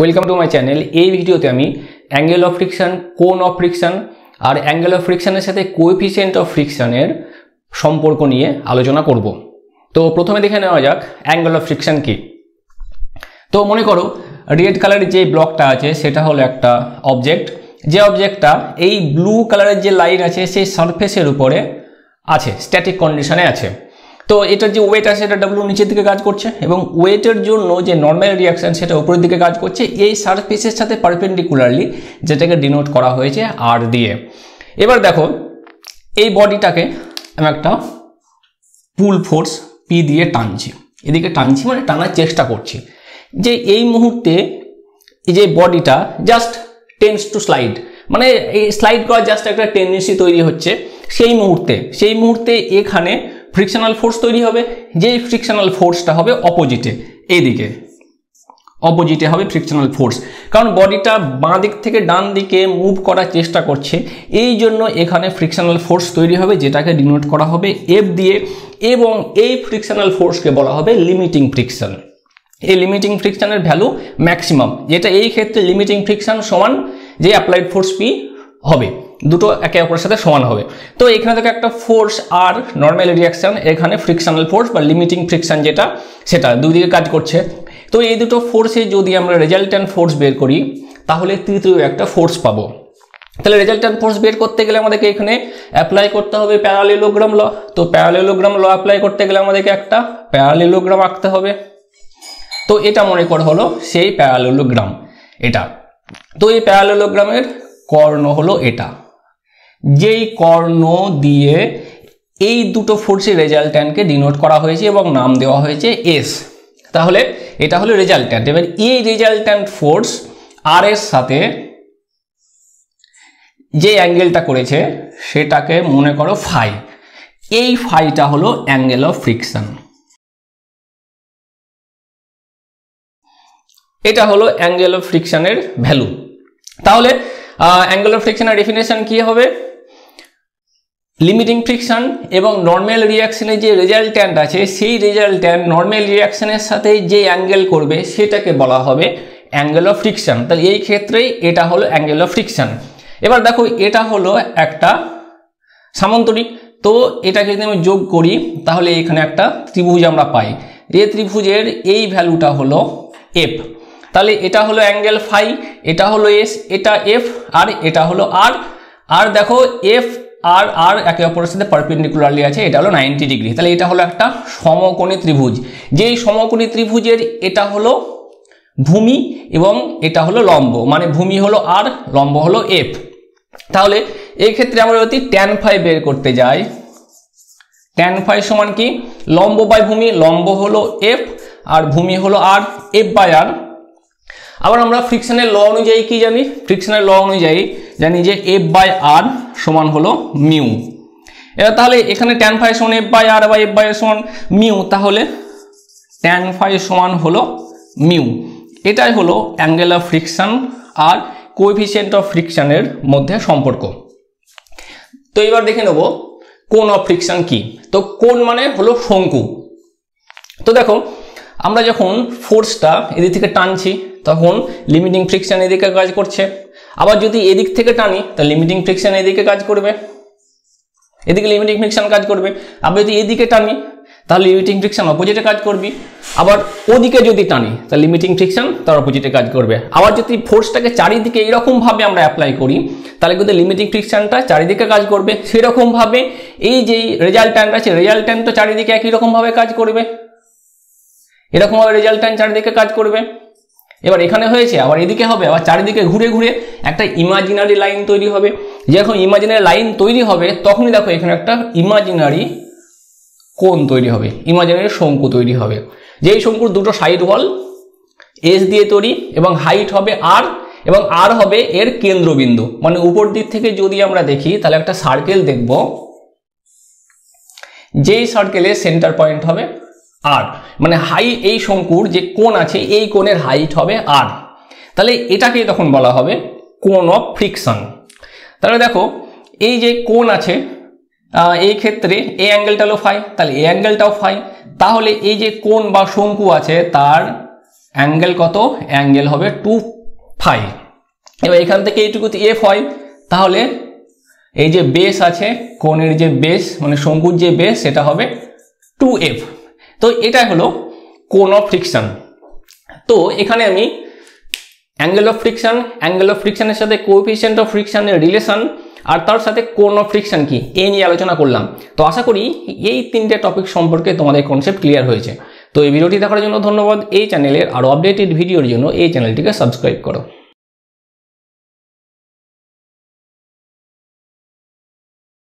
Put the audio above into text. Welcome to my channel. এই ভিডিওতে আমি অ্যাঙ্গেল অফ ফ্রিকশন, কোণ অফ ফ্রিকশন আর অ্যাঙ্গেল অফ ফ্রিকশনের সাথে কোএফিশিয়েন্ট অফ ফ্রিকশনের সম্পর্ক নিয়ে আলোচনা করব। তো প্রথমে দেখে নেওয়া যাক অ্যাঙ্গেল অফ ফ্রিকশন কি। তো মনে করো রেড কালারের যে ব্লকটা আছে সেটা হলো একটা অবজেক্ট, যে অবজেক্টটা এই ব্লু কালারের যে লাইন আছে সেই সারফেসের উপরে আছে, স্ট্যাটিক কন্ডিশনে আছে। তো এটার যে ওয়েট আছে এটা ডব্লিউ নিচের দিকে কাজ করছে এবং ওয়েটের জন্য যে নর্মাল রিয়াকশন সেটা উপরের দিকে কাজ করছে এই সারফেসের সাথে পারপেন্ডিকুলারলি, যেটাকে ডিনোট করা হয়েছে আর দিয়ে। এবার দেখো এই বডিটাকে আমি একটা পুল ফোর্স পি দিয়ে টানছি, এদিকে টানছি মানে টানার চেষ্টা করছি, যে এই মুহূর্তে যে বডিটা জাস্ট টেন্ডস টু স্লাইড, মানে এই স্লাইড করার জাস্ট একটা টেন্ডেন্সি তৈরি হচ্ছে। সেই মুহূর্তে এখানে ফ্রিকশনাল ফোর্স তৈরি হবে, যেই ফ্রিকশনাল ফোর্সটা হবে অপোজিটে, এইদিকে অপোজিটে হবে ফ্রিকশনাল ফোর্স, কারণ বডিটা বাঁ দিক থেকে ডান দিকে মুভ করার চেষ্টা করছে, এই জন্য এখানে ফ্রিকশনাল ফোর্স তৈরি হবে, যেটাকে ডিনোট করা হবে এফ দিয়ে। এবং এই ফ্রিকশনাল ফোর্সকে বলা হবে লিমিটিং ফ্রিকশন। এই লিমিটিং ফ্রিকশনের ভ্যালু ম্যাক্সিমাম, যেটা এই ক্ষেত্রে লিমিটিং ফ্রিকশন সমান যে অ্যাপ্লাইড ফোর্স পি হবে, দুটো একে অপরের সাথে সমান হবে। তো এখানে থেকে একটা ফোর্স আর নর্মাল রিয়াকশন, এখানে ফ্রিকশনাল ফোর্স বা লিমিটিং ফ্রিকশন যেটা, সেটা দুই দিকে কাজ করছে। তো এই দুটো ফোর্সে যদি আমরা রেজাল্ট্যান্ট ফোর্স বের করি তাহলে তৃতীয় একটা ফোর্স পাবো। তাহলে রেজাল্ট্যান্ট ফোর্স বের করতে গেলে আমাদেরকে এখানে অ্যাপ্লাই করতে হবে প্যারালেলোগ্রাম ল। তো প্যারালেলোগ্রাম ল অ্যাপ্লাই করতে গেলে আমাদেরকে একটা প্যারালেলোগ্রাম আঁকতে হবে। তো এটা মনে করা হলো সেই প্যারালেলোগ্রাম, এটা। তো এই প্যারালেলোগ্রামের কর্ণ হলো এটা, যেই কর্ণ দিয়ে এই দুটো ফোর্সের রেজাল্ট্যান্টকে ডিনোট করা হয়েছে এবং নাম দেওয়া হয়েছে এস। তাহলে এটা হলো রেজাল্ট্যান্ট। এবার এই রেজাল্ট্যান্ট ফোর্স আর এর সাথে যে অ্যাঙ্গেলটা করেছে সেটাকে মনে করো ফাই, এই ফাইটা হলো অ্যাঙ্গেল অফ ফ্রিকশন। এটা হলো অ্যাঙ্গেল অফ ফ্রিকশনের ভ্যালু। তাহলে অ্যাঙ্গেল অফ ফ্রিকশনের ডেফিনেশন কি হবে? লিমিটিং ফ্রিকশন এবং নর্মাল রিয়াকশনের যে রেজাল্ট্যান্ট আছে সেই রেজাল্ট্যান্ট নর্মাল রিয়াকশনের সাথে যে অ্যাঙ্গেল করবে সেটাকে বলা হবে অ্যাঙ্গেল অফ ফ্রিকশন। তাহলে এই ক্ষেত্রেই এটা হলো অ্যাঙ্গেল অফ ফ্রিকশন। এবার দেখো এটা হলো একটা সামান্তরিক, তো এটাকে যদি আমি যোগ করি তাহলে এখানে একটা ত্রিভুজ আমরা পাই, এই ত্রিভুজের এই ভ্যালুটা হলো এফ। তাহলে এটা হলো অ্যাঙ্গেল ফাই, এটা হলো এস, এটা এফ আর এটা হলো আর। আর দেখো এফ আর আর একে অপরের সাথে পারপেন্ডিকুলারলি আছে, এটা হলো 90 ডিগ্রি। তাহলে এটা হলো একটা সমকোণী ত্রিভুজ, যেই সমকোণী ত্রিভুজের এটা হলো ভূমি এবং এটা হলো লম্ব, মানে ভূমি হলো আর, লম্ব হলো এফ। তাহলে এই ক্ষেত্রে আমরা যদি ট্যান ফাই বের করতে যাই, ট্যান ফাই সমান কি? লম্ব বাই ভূমি, লম্ব হলো এফ আর ভূমি হলো আর, এফ বাই আর। আবার আমরা ফ্রিকশনের ল অনুযায়ী কি জানি? ফ্রিকশনের ল অনুযায়ী জানি যে এফ বাই আর সমান হলো মিউ। এবার তাহলে এখানে ট্যান ফাই সমান এফ বাই আর বা এফ বাই আর সমান মিউ, তাহলে ট্যান ফাই সমান হলো মিউ। এটাই হলো অ্যাঙ্গেল অফ ফ্রিকশন আর কোএফিশিয়েন্ট অফ ফ্রিকশনের মধ্যে সম্পর্ক। তো এবার দেখে নেব কোণ অফ ফ্রিকশন কি। তো কোণ মানে হলো শঙ্কু। তো দেখো আমরা যখন ফোর্সটা এদিক থেকে টানছি তখন লিমিটিং ফ্রিকশন এদিকে কাজ করছে, আবার যদি এদিক থেকে টানি তাহলে লিমিটিং ফ্রিকশন এদিকে কাজ করবে, এদিকে লিমিটিং ফ্রিকশন কাজ করবে। আবার যদি এদিকে টানি তাহলে লিমিটিং ফ্রিকশন অপোজিটে কাজ করবে, আবার ওদিকে যদি টানি তাহলে লিমিটিং ফ্রিকশন তার অপোজিটে কাজ করবে। আবার যদি ফোর্সটাকে চারিদিকে এরকমভাবে আমরা অ্যাপ্লাই করি তাহলে কিন্তু লিমিটিং ফ্রিকশনটা চারিদিকে কাজ করবে। সেরকমভাবে এই যে রেজাল্ট্যান্ট আছে, রেজাল্ট্যান্ট তো চারিদিকে একই রকমভাবে কাজ করবে, এরকমভাবে রেজাল্ট্যান্ট চারিদিকে কাজ করবে। এবার এখানে হয়েছে, আবার এদিকে হবে, আবার চারিদিকে ঘুরে ঘুরে একটা ইমাজিনারি লাইন তৈরি হবে। যেরকম ইমাজিনারি লাইন তৈরি হবে তখনই দেখো এখানে একটা ইমাজিনারি কোণ তৈরি হবে, ইমাজিনারি শঙ্কু তৈরি হবে, যেই শঙ্কুর দুটো সাইড ওয়াল এস দিয়ে তৈরি এবং হাইট হবে আর, এবং আর হবে এর কেন্দ্রবিন্দু। মানে উপর দিক থেকে যদি আমরা দেখি তাহলে একটা সার্কেল দেখব, যেই সার্কেলের সেন্টার পয়েন্ট হবে আর, মানে হাই এই শঙ্কুর যে কোণ আছে এই কোণের হাইট হবে আর। তাহলে এটাকে তখন বলা হবে কোণ অফ ফ্রিকশন। তাহলে দেখো এই যে কোণ আছে এই ক্ষেত্রে এই অ্যাঙ্গেলটা হলো ফাই, তাহলে এই অ্যাঙ্গেলটাও ফাই। তাহলে এই যে কোণ বা শঙ্কু আছে তার অ্যাঙ্গেল কত? অ্যাঙ্গেল হবে 2 ফাই। এবার এখান থেকে এইটুকু এফ হয়, তাহলে এই যে বেস আছে কোণের যে বেস মানে শঙ্কুর যে বেস সেটা হবে 2f। তো এটা হলো কোণ অফ ফ্রিকশন। তো এখানে আমি অ্যাঙ্গেল অফ ফ্রিকশনের সাথে কোএফিসিয়েন্ট অফ ফ্রিকশনের রিলেশন আর তার সাথে কোণ অফ ফ্রিকশন কি, এই নিয়ে আলোচনা করলাম। তো আশা করি এই তিনটে টপিক সম্পর্কে তোমাদের কনসেপ্ট ক্লিয়ার হয়েছে। তো এই ভিডিওটি দেখার জন্য ধন্যবাদ। এই চ্যানেলের আরও আপডেটেড ভিডিওর জন্য এই চ্যানেলটিকে সাবস্ক্রাইব করো।